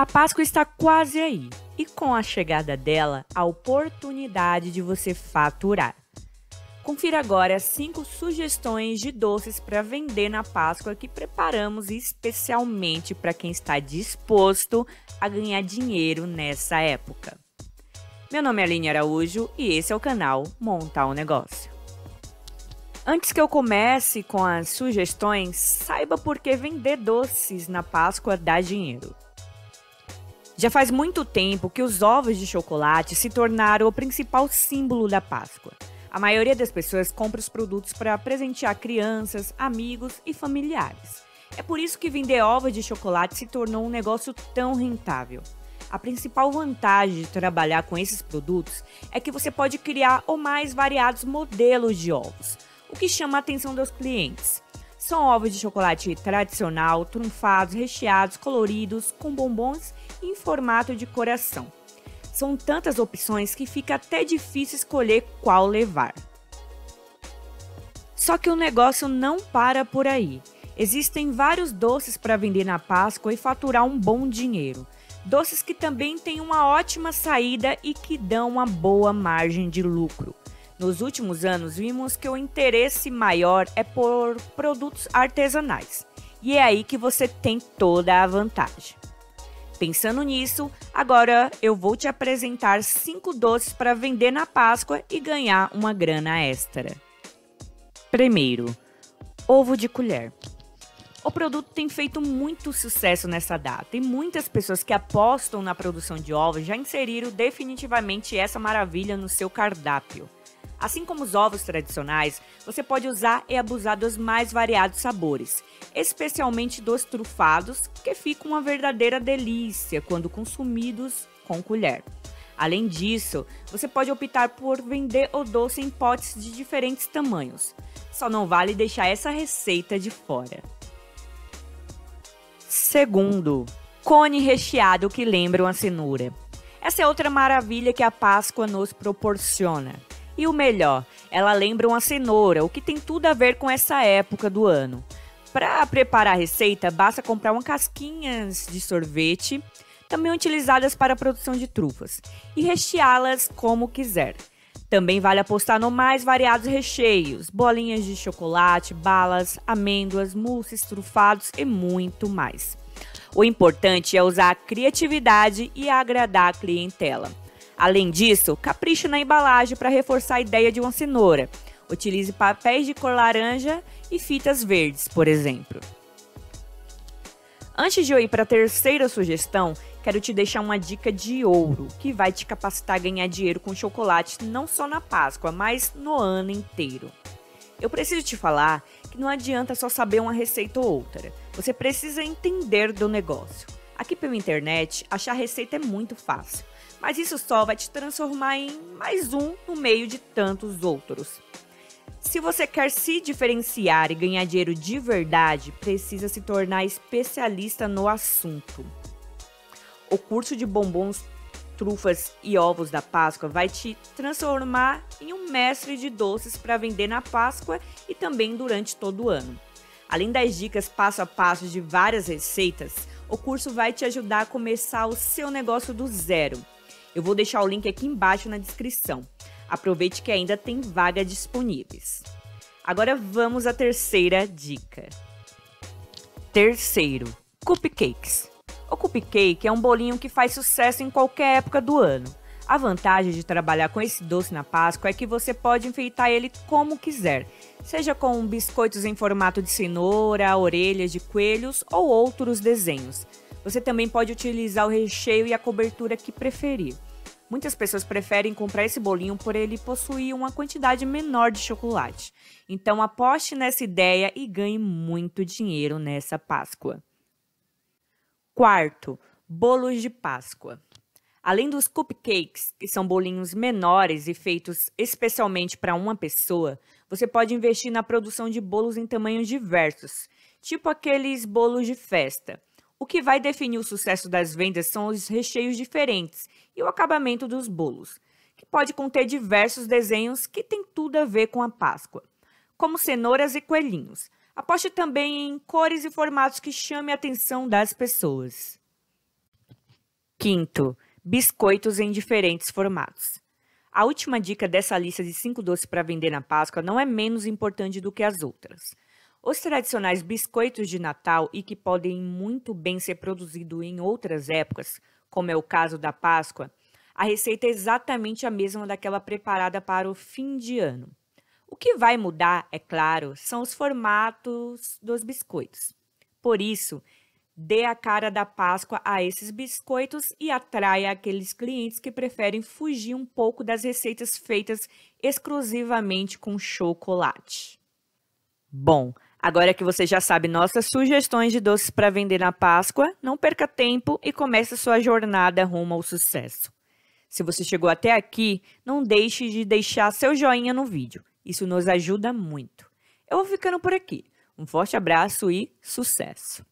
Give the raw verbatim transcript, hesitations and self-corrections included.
A Páscoa está quase aí e com a chegada dela, a oportunidade de você faturar. Confira agora cinco sugestões de doces para vender na Páscoa que preparamos especialmente para quem está disposto a ganhar dinheiro nessa época. Meu nome é Aline Araújo e esse é o canal Montar um Negócio. Antes que eu comece com as sugestões, saiba por que vender doces na Páscoa dá dinheiro. Já faz muito tempo que os ovos de chocolate se tornaram o principal símbolo da Páscoa. A maioria das pessoas compra os produtos para presentear crianças, amigos e familiares. É por isso que vender ovos de chocolate se tornou um negócio tão rentável. A principal vantagem de trabalhar com esses produtos é que você pode criar os mais variados modelos de ovos, o que chama a atenção dos clientes. São ovos de chocolate tradicional, trunfados, recheados, coloridos, com bombons e em formato de coração. São tantas opções que fica até difícil escolher qual levar. Só que o negócio não para por aí. Existem vários doces para vender na Páscoa e faturar um bom dinheiro. Doces que também têm uma ótima saída e que dão uma boa margem de lucro. Nos últimos anos, vimos que o interesse maior é por produtos artesanais. E é aí que você tem toda a vantagem. Pensando nisso, agora eu vou te apresentar cinco doces para vender na Páscoa e ganhar uma grana extra. Primeiro, ovo de colher. O produto tem feito muito sucesso nessa data e muitas pessoas que apostam na produção de ovos já inseriram definitivamente essa maravilha no seu cardápio. Assim como os ovos tradicionais, você pode usar e abusar dos mais variados sabores, especialmente dos trufados, que ficam uma verdadeira delícia quando consumidos com colher. Além disso, você pode optar por vender o doce em potes de diferentes tamanhos. Só não vale deixar essa receita de fora. Segundo, cone recheado que lembra uma cenoura. Essa é outra maravilha que a Páscoa nos proporciona. E o melhor, ela lembra uma cenoura, o que tem tudo a ver com essa época do ano. Para preparar a receita, basta comprar umas casquinhas de sorvete, também utilizadas para a produção de trufas, e recheá-las como quiser. Também vale apostar no mais variados recheios, bolinhas de chocolate, balas, amêndoas, mousses, trufados e muito mais. O importante é usar a criatividade e agradar a clientela. Além disso, capriche na embalagem para reforçar a ideia de uma cenoura. Utilize papéis de cor laranja e fitas verdes, por exemplo. Antes de eu ir para a terceira sugestão, quero te deixar uma dica de ouro, que vai te capacitar a ganhar dinheiro com chocolate não só na Páscoa, mas no ano inteiro. Eu preciso te falar que não adianta só saber uma receita ou outra. Você precisa entender do negócio. Aqui pela internet, achar receita é muito fácil. Mas isso só vai te transformar em mais um no meio de tantos outros. Se você quer se diferenciar e ganhar dinheiro de verdade, precisa se tornar especialista no assunto. O curso de bombons, trufas e ovos da Páscoa vai te transformar em um mestre de doces para vender na Páscoa e também durante todo o ano. Além das dicas passo a passo de várias receitas, o curso vai te ajudar a começar o seu negócio do zero. Eu vou deixar o link aqui embaixo na descrição. Aproveite que ainda tem vagas disponíveis. Agora vamos à terceira dica. Terceiro, cupcakes. O cupcake é um bolinho que faz sucesso em qualquer época do ano. A vantagem de trabalhar com esse doce na Páscoa é que você pode enfeitar ele como quiser, seja com biscoitos em formato de cenoura, orelhas de coelhos ou outros desenhos. Você também pode utilizar o recheio e a cobertura que preferir. Muitas pessoas preferem comprar esse bolinho por ele possuir uma quantidade menor de chocolate. Então aposte nessa ideia e ganhe muito dinheiro nessa Páscoa. Quarto, bolos de Páscoa. Além dos cupcakes, que são bolinhos menores e feitos especialmente para uma pessoa, você pode investir na produção de bolos em tamanhos diversos, tipo aqueles bolos de festa. O que vai definir o sucesso das vendas são os recheios diferentes e o acabamento dos bolos, que pode conter diversos desenhos que têm tudo a ver com a Páscoa, como cenouras e coelhinhos. Aposte também em cores e formatos que chamem a atenção das pessoas. Quinto, biscoitos em diferentes formatos. A última dica dessa lista de cinco doces para vender na Páscoa não é menos importante do que as outras. Os tradicionais biscoitos de Natal e que podem muito bem ser produzidos em outras épocas, como é o caso da Páscoa, a receita é exatamente a mesma daquela preparada para o fim de ano. O que vai mudar, é claro, são os formatos dos biscoitos. Por isso, dê a cara da Páscoa a esses biscoitos e atraia aqueles clientes que preferem fugir um pouco das receitas feitas exclusivamente com chocolate. Bom, agora que você já sabe nossas sugestões de doces para vender na Páscoa, não perca tempo e comece sua jornada rumo ao sucesso. Se você chegou até aqui, não deixe de deixar seu joinha no vídeo. Isso nos ajuda muito. Eu vou ficando por aqui. Um forte abraço e sucesso!